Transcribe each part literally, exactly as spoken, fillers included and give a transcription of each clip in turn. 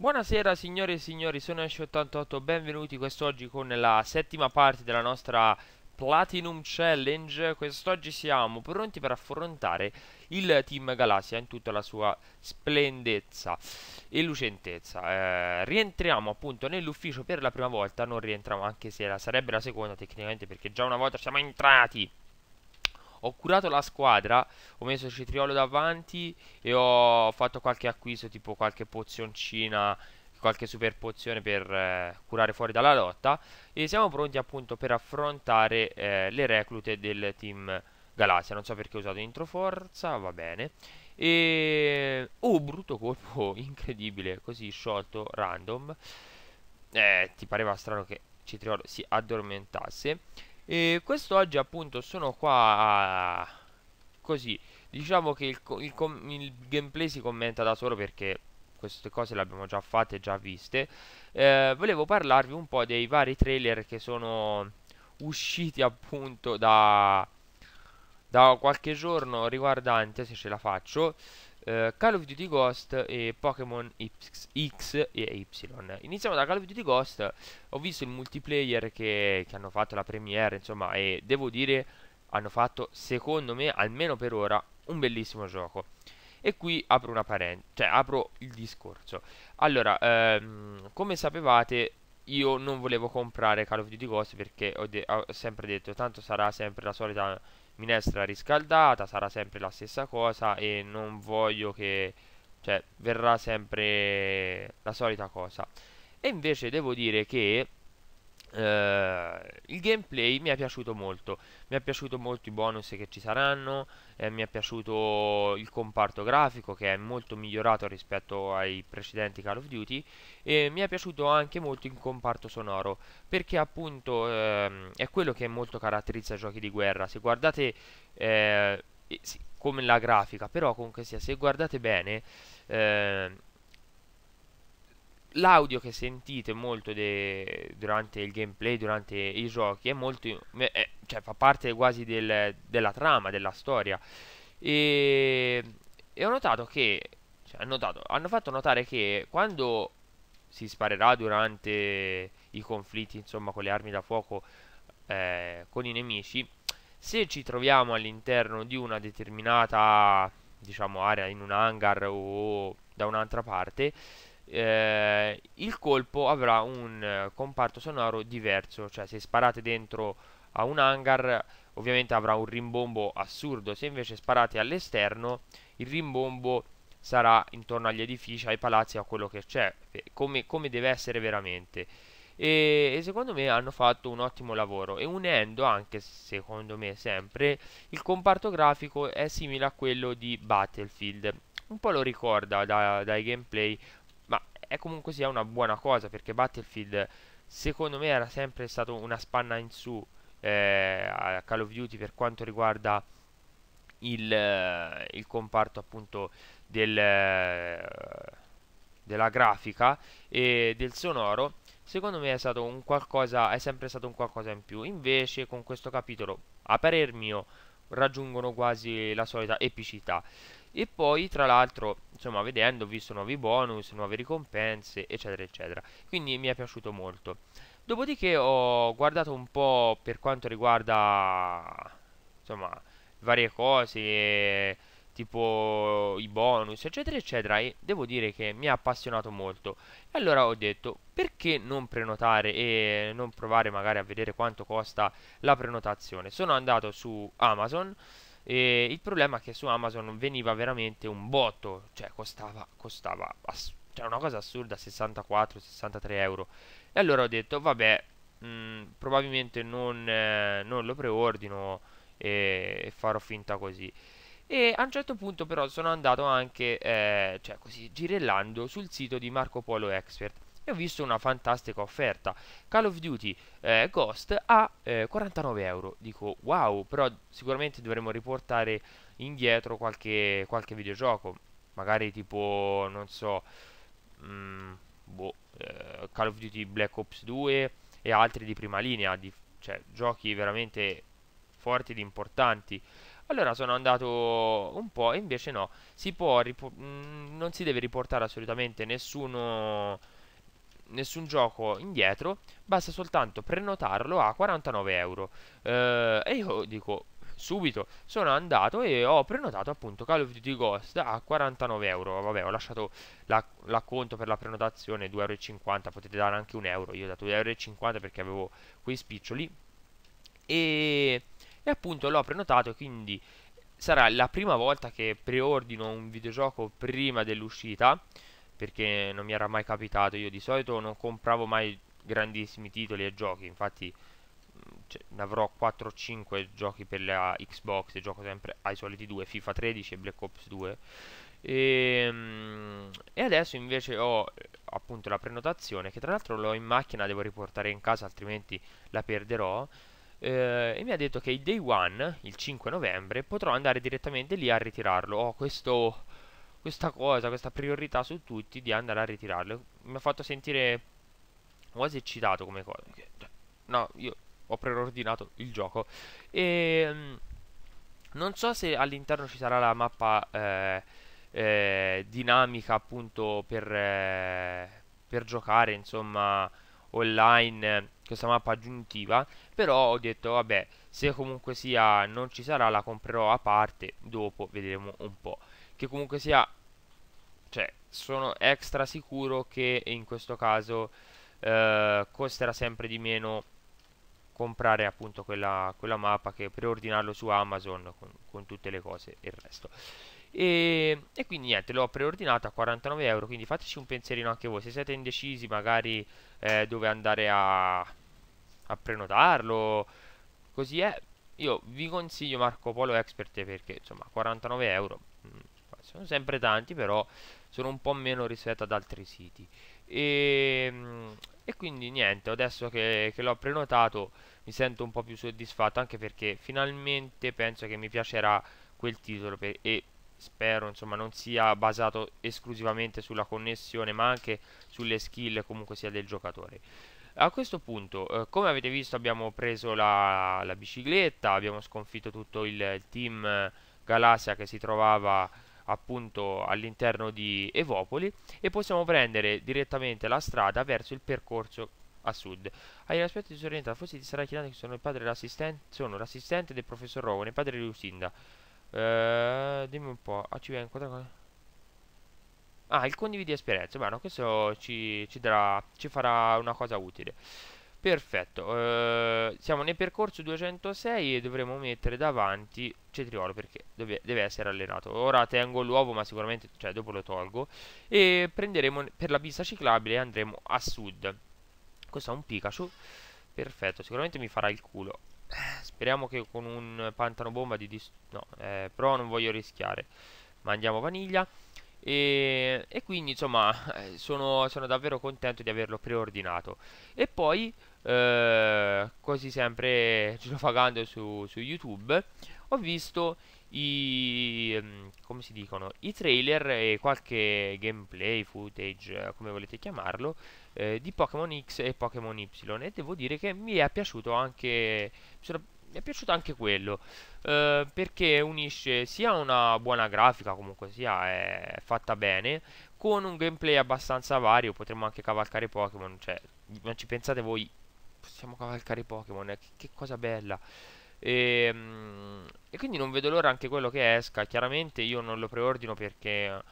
Buonasera signore e signori, sono esci ottantotto, benvenuti quest'oggi con la settima parte della nostra Platinum Challenge. Quest'oggi siamo pronti per affrontare il Team Galassia in tutta la sua splendezza e lucentezza. eh, Rientriamo appunto nell'ufficio per la prima volta, non rientriamo anche se la, sarebbe la seconda tecnicamente, perché già una volta siamo entrati. Ho curato la squadra, ho messo Citriolo davanti e ho fatto qualche acquisto, tipo qualche pozioncina, qualche super pozione per eh, curare fuori dalla lotta. E siamo pronti appunto per affrontare eh, le reclute del Team Galassia. Non so perché ho usato intro forza, va bene. E... oh, brutto colpo, incredibile, così sciolto, random. Eh, ti pareva strano che Citriolo si addormentasse. E quest'oggi appunto sono qua a... così, diciamo che il, il, il gameplay si commenta da solo perché queste cose le abbiamo già fatte e già viste. eh, Volevo parlarvi un po' dei vari trailer che sono usciti appunto da, da qualche giorno riguardante, se ce la faccio, eh, Call of Duty Ghost e Pokémon X e Y. Iniziamo da Call of Duty Ghost. Ho visto il multiplayer che, che hanno fatto la premiere, insomma, e devo dire hanno fatto, secondo me, almeno per ora, un bellissimo gioco. E qui apro una parentesi, cioè apro il discorso. Allora, ehm, come sapevate, io non volevo comprare Call of Duty Ghost perché ho, ho sempre detto tanto sarà sempre la solita minestra riscaldata, sarà sempre la stessa cosa e non voglio che, cioè, verrà sempre la solita cosa. E invece devo dire che eh, il gameplay mi è piaciuto molto. Mi è piaciuto molto i bonus che ci saranno, eh, mi è piaciuto il comparto grafico che è molto migliorato rispetto ai precedenti Call of Duty. E mi è piaciuto anche molto il comparto sonoro, perché appunto eh, è quello che molto caratterizza i giochi di guerra. Se guardate... Eh, sì, come la grafica, però comunque sia, se guardate bene eh, l'audio che sentite molto durante il gameplay, durante i giochi è molto, eh, cioè fa parte quasi del, della trama, della storia. E, e ho notato che cioè, ho notato, hanno fatto notare che quando si sparerà durante i conflitti, insomma, con le armi da fuoco eh, con i nemici, se ci troviamo all'interno di una determinata, diciamo, area, in un hangar o da un'altra parte, eh, il colpo avrà un comparto sonoro diverso. Cioè, se sparate dentro a un hangar, ovviamente avrà un rimbombo assurdo. Se invece sparate all'esterno, il rimbombo sarà intorno agli edifici, ai palazzi, a quello che c'è, come, come deve essere veramente. E, e secondo me hanno fatto un ottimo lavoro. E unendo anche, secondo me, sempre il comparto grafico è simile a quello di Battlefield, un po' lo ricorda da, dai gameplay, ma è comunque sia una buona cosa, perché Battlefield secondo me era sempre stato una spanna in su eh, a Call of Duty per quanto riguarda il, eh, il comparto appunto del, eh, della grafica e del sonoro. Secondo me è stato un qualcosa, è sempre stato un qualcosa in più. Invece con questo capitolo, a parer mio, raggiungono quasi la solita epicità. E poi tra l'altro, insomma, vedendo, ho visto nuovi bonus, nuove ricompense, eccetera eccetera. Quindi mi è piaciuto molto. Dopodiché ho guardato un po' per quanto riguarda, insomma, varie cose, tipo i bonus, eccetera eccetera, e devo dire che mi ha appassionato molto. E allora ho detto, perché non prenotare e non provare magari a vedere quanto costa la prenotazione. Sono andato su Amazon e il problema è che su Amazon veniva veramente un botto, cioè costava, costava cioè una cosa assurda, sessantaquattro sessantatré euro. E allora ho detto, vabbè, mh, probabilmente non, eh, non lo preordino e, e farò finta così. E a un certo punto però sono andato anche, eh, cioè così, girellando sul sito di Marco Polo Expert e ho visto una fantastica offerta. Call of Duty eh, Ghost a eh, quarantanove euro. Dico, wow, però sicuramente dovremo riportare indietro qualche, qualche videogioco. Magari tipo, non so, mh, boh, eh, Call of Duty Black Ops due e altri di prima linea, di, cioè giochi veramente forti ed importanti. Allora sono andato un po', e invece no, si può mh, non si deve riportare assolutamente nessuno, nessun gioco indietro, basta soltanto prenotarlo a quarantanove euro. eh, E io dico subito, sono andato e ho prenotato appunto Call of Duty Ghost a quarantanove euro. Vabbè, ho lasciato l'acconto per la prenotazione, due e cinquanta euro, potete dare anche un euro. Io ho dato due e cinquanta euro perché avevo quei spiccioli. E... e appunto l'ho prenotato, quindi sarà la prima volta che preordino un videogioco prima dell'uscita, perché non mi era mai capitato. Io di solito non compravo mai grandissimi titoli e giochi, infatti cioè, ne avrò quattro o cinque giochi per la Xbox e gioco sempre ai soliti due, FIFA tredici e Black Ops due. E, e adesso invece ho appunto la prenotazione, che tra l'altro l'ho in macchina, devo riportare in casa altrimenti la perderò. Uh, e mi ha detto che il day one, il cinque novembre, potrò andare direttamente lì a ritirarlo. Ho questo, questa cosa, questa priorità su tutti di andare a ritirarlo. Mi ha fatto sentire quasi eccitato come cosa. No, io ho preordinato il gioco. E um, non so se all'interno ci sarà la mappa eh, eh, dinamica appunto per, eh, per giocare, insomma, online, questa mappa aggiuntiva. Però ho detto vabbè, se comunque sia non ci sarà, la comprerò a parte, dopo vedremo un po'. Che comunque sia, cioè, sono extra sicuro che in questo caso eh, costerà sempre di meno comprare appunto quella, quella mappa che preordinarlo su Amazon con, con tutte le cose e il resto. E, e quindi niente, l'ho preordinato a quarantanove euro. Quindi fateci un pensierino anche voi, se siete indecisi magari eh, dove andare a, a prenotarlo. Così è, io vi consiglio Marco Polo Expert, perché insomma quarantanove euro mh, sono sempre tanti, però sono un po' meno rispetto ad altri siti. E, mh, e quindi niente, adesso che, che l'ho prenotato mi sento un po' più soddisfatto, anche perché finalmente penso che mi piacerà quel titolo per, e spero insomma non sia basato esclusivamente sulla connessione, ma anche sulle skill comunque sia del giocatore. A questo punto eh, come avete visto abbiamo preso la, la bicicletta, abbiamo sconfitto tutto il, il team Galassia che si trovava appunto all'interno di Evopoli, e possiamo prendere direttamente la strada verso il percorso a sud. Hai un aspetto disorientato, forse ti sarai chiedendo che sono il padre dell'assistente, sono l'assistente del professor Rovone, padre di Lusinda. Uh, dimmi un po', ah, ci viene qua. Ah, il condividi esperienza. Beh, no, questo ci, ci, darà, ci farà una cosa utile. Perfetto. Uh, siamo nel percorso duecentosei e dovremo mettere davanti Citriolo, perché deve, deve essere allenato. Ora tengo l'uovo, ma sicuramente, cioè, dopo lo tolgo. E prenderemo per la pista ciclabile e andremo a sud. Questo è un Pikachu. Perfetto, sicuramente mi farà il culo. Speriamo che con un Pantano Bomba di dis... no, eh, però non voglio rischiare. Mandiamo Vaniglia. E, e quindi insomma sono, sono davvero contento di averlo preordinato. E poi eh, così sempre girofagando su, su YouTube ho visto i, come si dicono, i trailer e qualche gameplay, footage, come volete chiamarlo, eh, di Pokémon X e Pokémon Y, e devo dire che mi è piaciuto anche, mi è piaciuto anche quello, eh, perché unisce sia una buona grafica, comunque sia è fatta bene, con un gameplay abbastanza vario. Potremmo anche cavalcare Pokémon, cioè, non ci pensate voi, possiamo cavalcare Pokémon, eh, che, che cosa bella. E, e quindi non vedo l'ora anche quello che esca. Chiaramente io non lo preordino perché,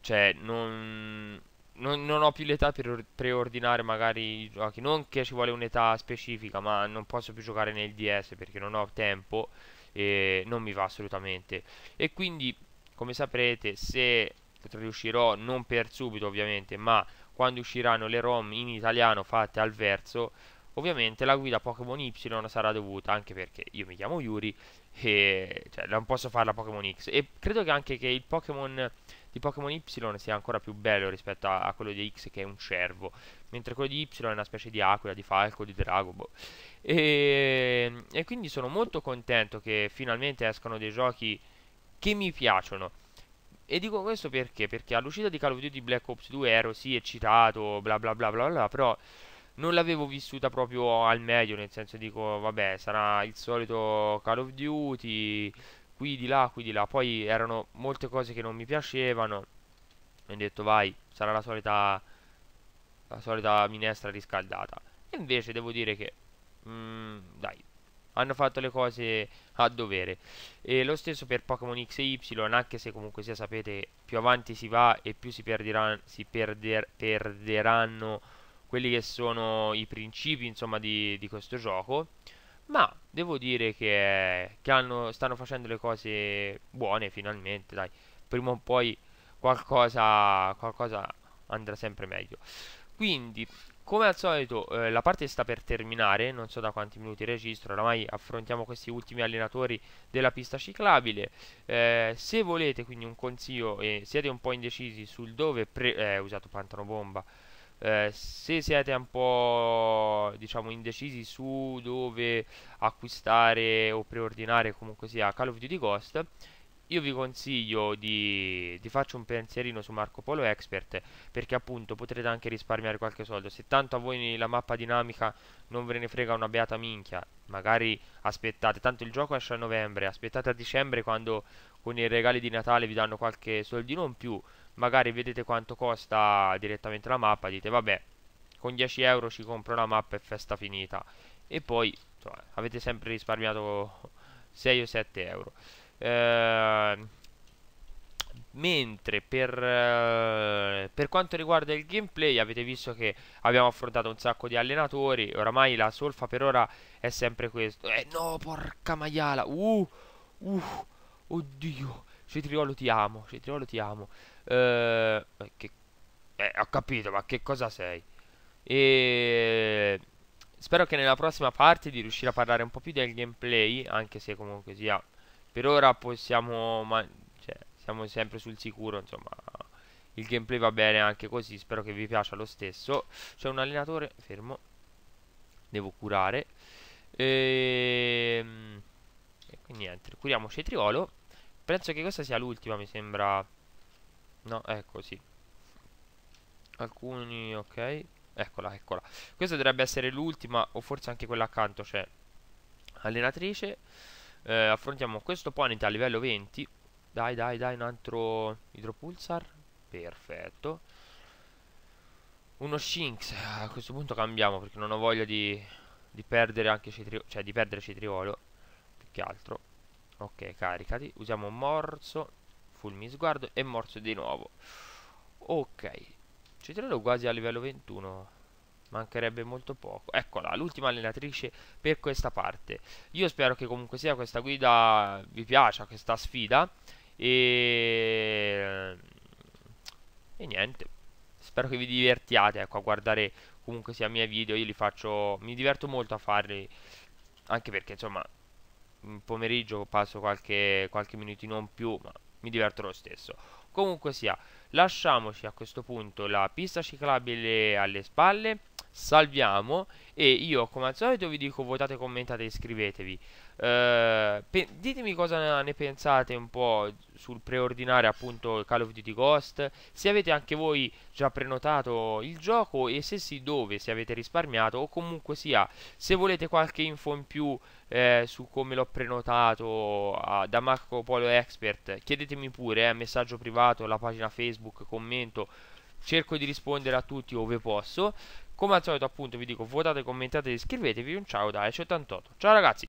cioè, non, non, non ho più l'età per preordinare magari i giochi. Non che ci vuole un'età specifica, ma non posso più giocare nel D S perché non ho tempo e non mi va assolutamente. E quindi, come saprete, se riuscirò, non per subito ovviamente, ma quando usciranno le ROM in italiano fatte al verso, ovviamente la guida Pokémon Y sarà dovuta, anche perché io mi chiamo Yuri e cioè, non posso farla Pokémon X. E credo che anche che il Pokémon di Pokémon Y sia ancora più bello rispetto a, a quello di X, che è un cervo, mentre quello di Y è una specie di aquila, di falco, di drago, boh. e, e quindi sono molto contento che finalmente escano dei giochi che mi piacciono. E dico questo perché? Perché all'uscita di Call of Duty Black Ops due ero sì eccitato, bla bla bla bla bla, però non l'avevo vissuta proprio al meglio, nel senso dico vabbè sarà il solito Call of Duty, qui di là, qui di là, poi erano molte cose che non mi piacevano e ho detto vai, sarà la solita la solita minestra riscaldata. E invece devo dire che mm, dai, hanno fatto le cose a dovere. E lo stesso per Pokémon X e Y, anche se comunque sia sapete più avanti si va e più si, perderan, si perder, perderanno quelli che sono i principi insomma di, di questo gioco. Ma devo dire che, che hanno, stanno facendo le cose buone finalmente, dai. Prima o poi qualcosa, qualcosa andrà sempre meglio. Quindi come al solito eh, la parte sta per terminare, non so da quanti minuti registro, oramai affrontiamo questi ultimi allenatori della pista ciclabile. Eh, se volete quindi un consiglio e eh, siete un po' indecisi sul dove, pre eh, usato Pantano Bomba, eh, se siete un po' diciamo indecisi su dove acquistare o preordinare comunque sia Call of Duty Ghost, io vi consiglio di, di farci un pensierino su Marco Polo Expert, perché appunto potrete anche risparmiare qualche soldo. Se tanto a voi la mappa dinamica non ve ne frega una beata minchia, magari aspettate, tanto il gioco esce a novembre, aspettate a dicembre quando con i regali di Natale vi danno qualche soldino in più, magari vedete quanto costa direttamente la mappa, dite vabbè con dieci euro ci compro la mappa e festa finita, e poi insomma, avete sempre risparmiato sei o sette euro. Uh, mentre per, uh, per quanto riguarda il gameplay avete visto che abbiamo affrontato un sacco di allenatori, oramai la solfa per ora è sempre questo. Eh no, porca maiala, uh, uh, oddio, Citriolo ti amo, Citriolo ti amo. Uh, che, eh, ho capito, ma che cosa sei? E spero che nella prossima parte di riuscire a parlare un po' più del gameplay, anche se comunque sia per ora possiamo, ma, cioè, siamo sempre sul sicuro, insomma, il gameplay va bene anche così, spero che vi piaccia lo stesso. C'è un allenatore, fermo, devo curare, e, e quindi niente, curiamo Citriolo, penso che questa sia l'ultima, mi sembra, no, ecco, sì, alcuni, ok, eccola, eccola, questa dovrebbe essere l'ultima, o forse anche quella accanto, cioè, allenatrice. Uh, affrontiamo questo Ponyta a livello venti. Dai dai dai, un altro Idropulsar. Perfetto. Uno Shinx. A questo punto cambiamo, perché non ho voglia di, di perdere anche Citriolo, cioè di perdere Citriolo, più che altro. Ok, caricati. Usiamo Morso, Fulmisguardo e Morso di nuovo. Ok, Citriolo quasi a livello ventuno, mancherebbe molto poco. Eccola, l'ultima allenatrice per questa parte. Io spero che comunque sia questa guida vi piaccia, questa sfida, e, e niente, spero che vi divertiate, ecco, a guardare comunque sia i miei video. Io li faccio, mi diverto molto a farli, anche perché insomma in pomeriggio passo qualche, qualche minutino in più, ma mi diverto lo stesso. Comunque sia, lasciamoci a questo punto la pista ciclabile alle spalle, salviamo, e io come al solito vi dico votate, commentate, iscrivetevi, eh, ditemi cosa ne pensate un po' sul preordinare appunto Call of Duty Ghost, se avete anche voi già prenotato il gioco e se sì dove, se avete risparmiato, o comunque sia se volete qualche info in più eh, su come l'ho prenotato a, da Marco Polo Expert, chiedetemi pure, eh, messaggio privato, la pagina Facebook, commento, cerco di rispondere a tutti ove posso. Come al solito appunto vi dico votate, commentate, iscrivetevi, un ciao da Ash ottantotto, ciao ragazzi!